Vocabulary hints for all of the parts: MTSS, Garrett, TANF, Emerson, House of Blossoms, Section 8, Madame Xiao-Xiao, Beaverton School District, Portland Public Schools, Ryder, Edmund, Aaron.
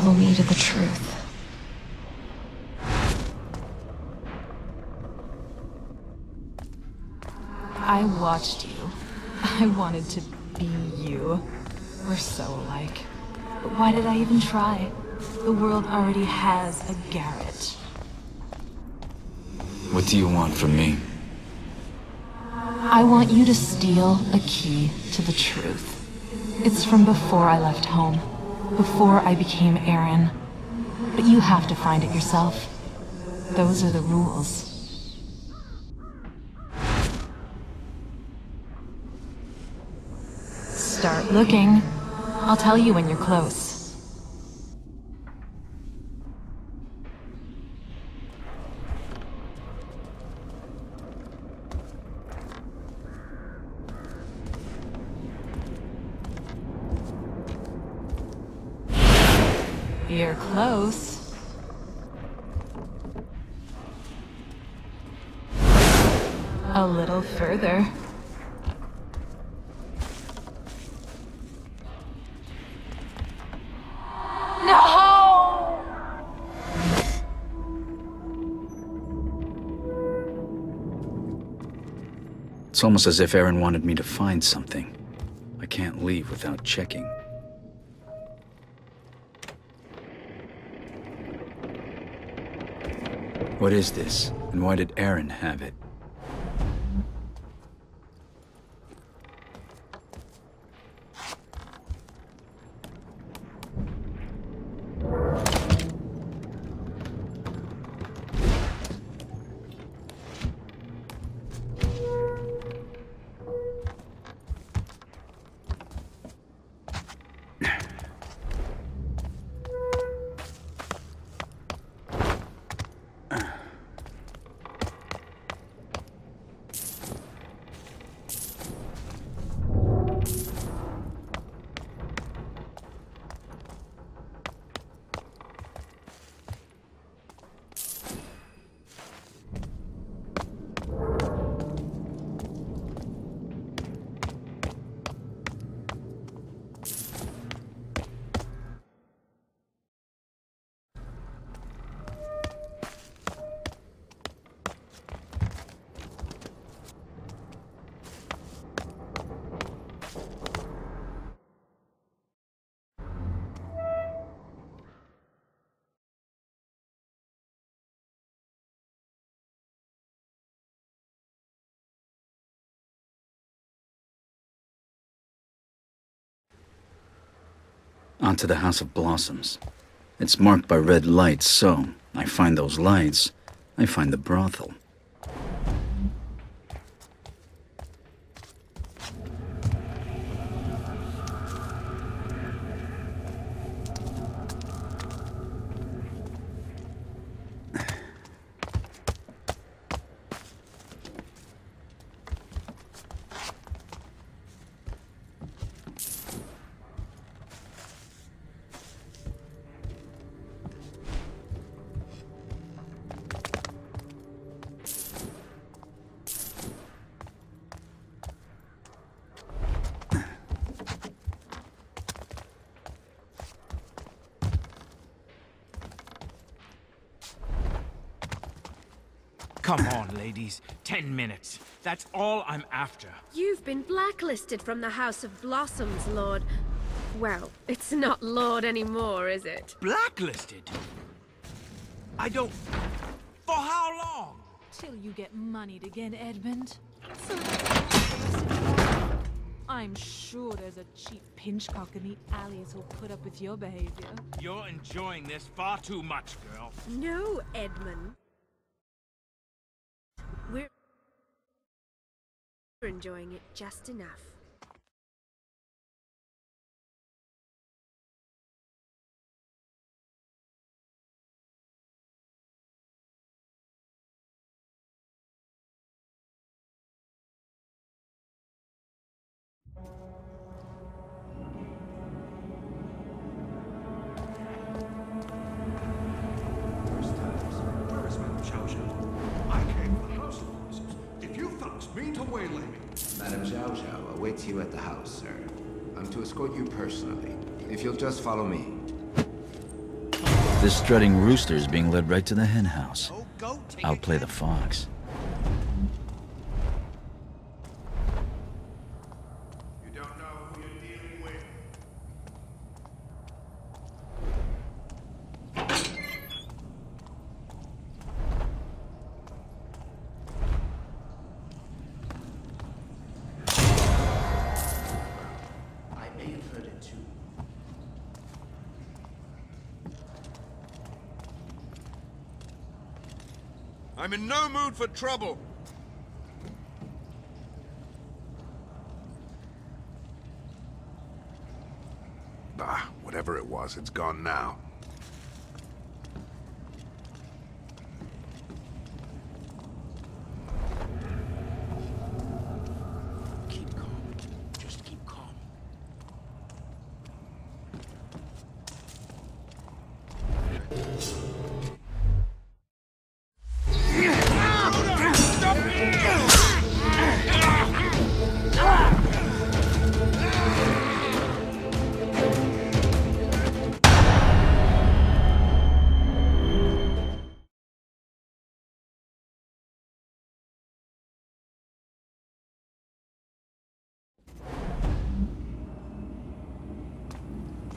follow me to the truth. I watched you. I wanted to be you. We're so alike. But why did I even try? The world already has a Garrett. What do you want from me? I want you to steal a key to the truth. It's from before I left home. Before I became Aaron. But you have to find it yourself. Those are the rules. Start looking. I'll tell you when you're close. You're close. A little further. It's almost as if Aaron wanted me to find something. I can't leave without checking. What is this, and why did Aaron have it? Onto the House of Blossoms. It's marked by red lights, so I find those lights, I find the brothel. Come on, ladies. 10 minutes. That's all I'm after. You've been blacklisted from the House of Blossoms, Lord. Well, it's not Lord anymore, is it? Blacklisted? I don't... For how long? Till you get moneyed again, Edmund. I'm sure there's a cheap pinchcock in the alleys who'll put up with your behavior. You're enjoying this far too much, girl. No, Edmund. We're enjoying it just enough. Madame Xiao-Xiao awaits you at the house, sir. I'm to escort you personally, if you'll just follow me. This strutting rooster is being led right to the hen house. I'll play the fox. I'm in no mood for trouble. Bah, whatever it was, it's gone now. Keep calm. Just keep calm.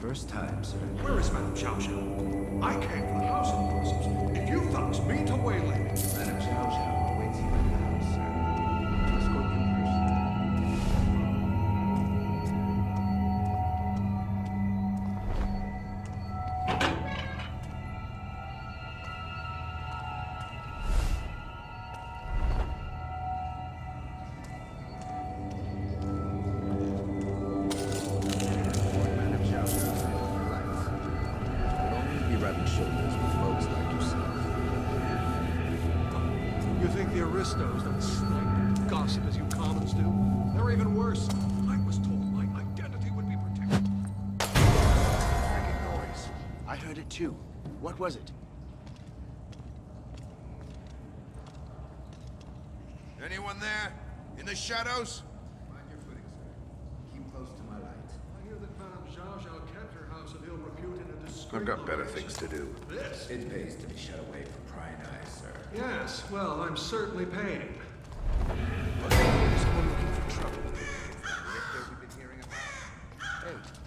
First time, sir. Where is Madame Xiao-Xiao? I came from the House of Blossoms. If you thugs mean to waylay me, Madame Xiao-Xiao awaits you in the house, sir. Let's go shoulders with folks like yourself. You think the aristos don't snake gossip as you commons do? They're even worse. I was told my identity would be protected. Freaking noise. I heard it too. What was it? Anyone there? In the shadows? Mind your footing, sir. Keep close to my light. I hear that Madame Xiao-Xiao kept her house of ill repute in a discreet I've got better things to do. This? It pays to be shut away from prying eyes, sir. Yes, well, I'm certainly paying. But there's someone looking for trouble. What have we been hearing about? Hey.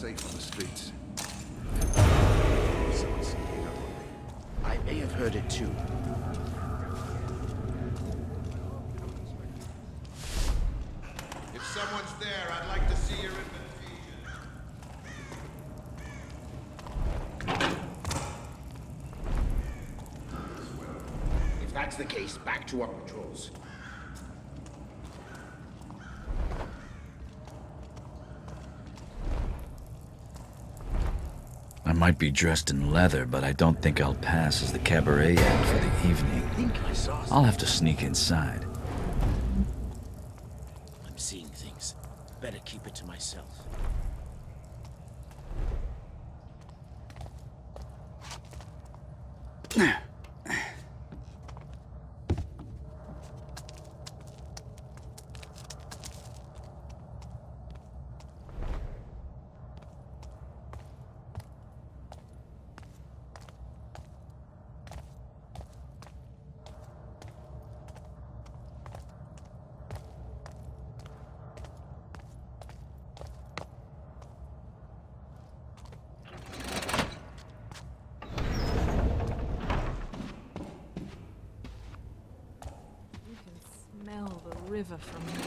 Safe on the streets. Someone sneaking up on me. I may have heard it too. If someone's there, I'd like to see your invitation. If that's the case, back to our patrols. I might be dressed in leather, but I don't think I'll pass as the cabaret act for the evening. I'll have to sneak inside. I'm seeing things. Better keep it to myself. river from here.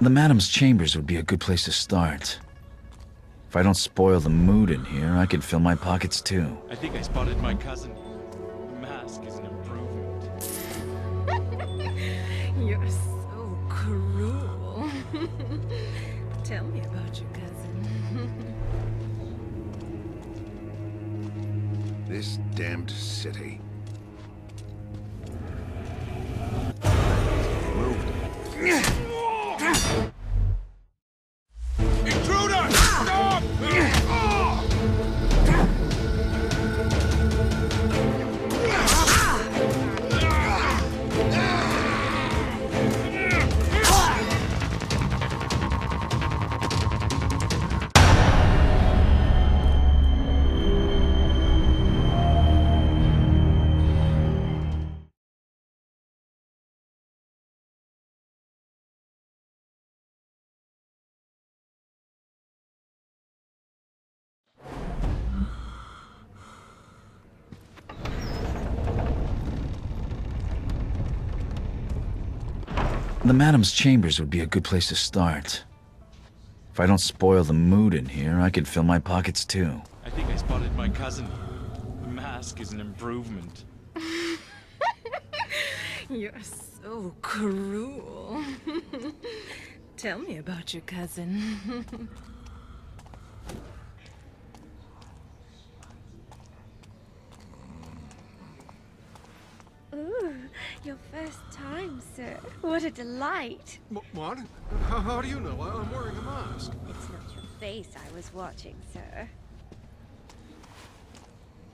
The Madame's chambers would be a good place to start. If I don't spoil the mood in here, I could fill my pockets too. I think I spotted my cousin. The mask is an improvement. You're so cruel. Tell me about your cousin. This damned city. The Madame's chambers would be a good place to start. If I don't spoil the mood in here, I could fill my pockets too. I think I spotted my cousin. The mask is an improvement. You're so cruel. Tell me about your cousin. Ooh, your first time, sir. What a delight. What? How do you know? I'm wearing a mask. It's not your face I was watching, sir.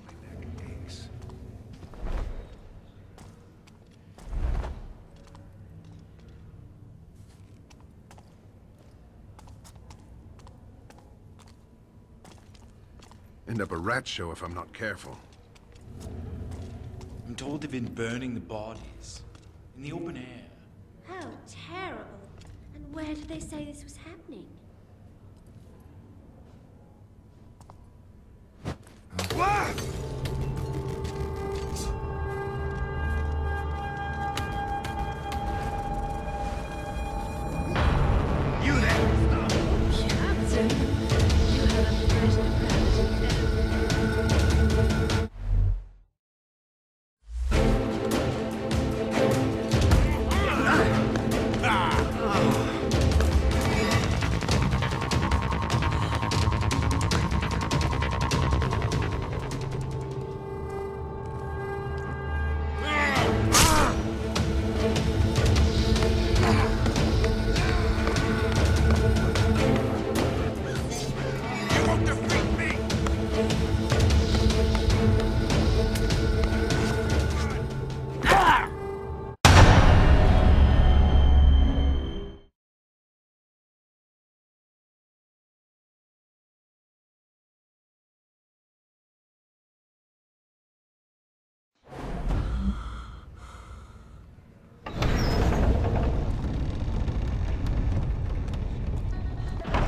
My neck aches. End up a rat show if I'm not careful. I'm told they've been burning the bodies in the open air. How terrible! And where did they say this was happening? What?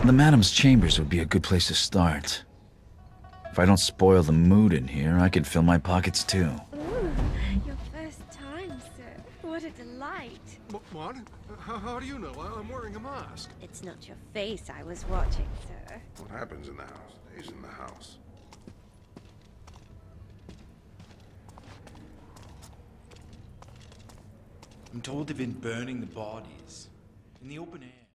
The Madame's chambers would be a good place to start. If I don't spoil the mood in here, I could fill my pockets too. Ooh, your first time, sir. What a delight. What? How do you know? I'm wearing a mask. It's not your face I was watching, sir. What happens in the house stays in the house. I'm told they've been burning the bodies in the open air.